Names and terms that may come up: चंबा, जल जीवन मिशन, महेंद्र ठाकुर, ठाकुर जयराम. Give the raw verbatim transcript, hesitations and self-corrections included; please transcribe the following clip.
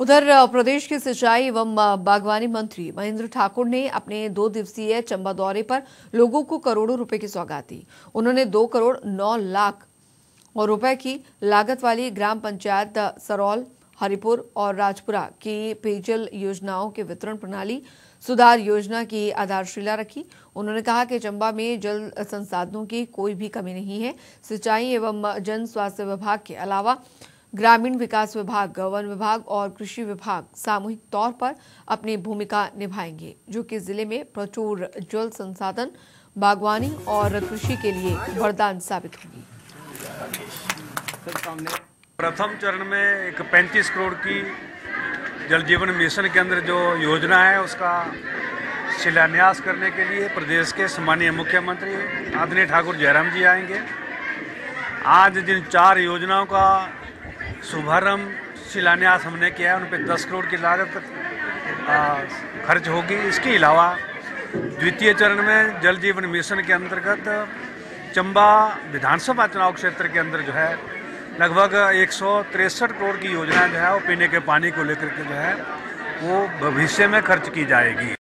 उधर प्रदेश के सिंचाई एवं बागवानी मंत्री महेंद्र ठाकुर ने अपने दो दिवसीय चंबा दौरे पर लोगों को करोड़ों रुपए की सौगात दी। उन्होंने दो करोड़ नौ लाख और रुपए की लागत वाली ग्राम पंचायत सरौल, हरिपुर और राजपुरा की पेयजल योजनाओं के वितरण प्रणाली सुधार योजना की आधारशिला रखी। उन्होंने कहा कि चंबा में जल संसाधनों की कोई भी कमी नहीं है। सिंचाई एवं जन स्वास्थ्य विभाग के अलावा ग्रामीण विकास विभाग, वन विभाग और कृषि विभाग सामूहिक तौर पर अपनी भूमिका निभाएंगे, जो कि जिले में प्रचुर जल संसाधन, बागवानी और कृषि के लिए वरदान साबित होगी। प्रथम चरण में एक पैंतीस करोड़ की जल जीवन मिशन के अंदर जो योजना है उसका शिलान्यास करने के लिए प्रदेश के सम्मानीय मुख्यमंत्री आदरणीय ठाकुर जयराम जी आएंगे। आज जिन चार योजनाओं का शुभारंभ शिलान्यास हमने किया है उन पर दस करोड़ की लागत खर्च होगी। इसके अलावा द्वितीय चरण में जल जीवन मिशन के अंतर्गत चंबा विधानसभा चुनाव क्षेत्र के अंदर जो है लगभग एक सौ तिरसठ करोड़ की योजना जो है वो पीने के पानी को लेकर के जो है वो भविष्य में खर्च की जाएगी।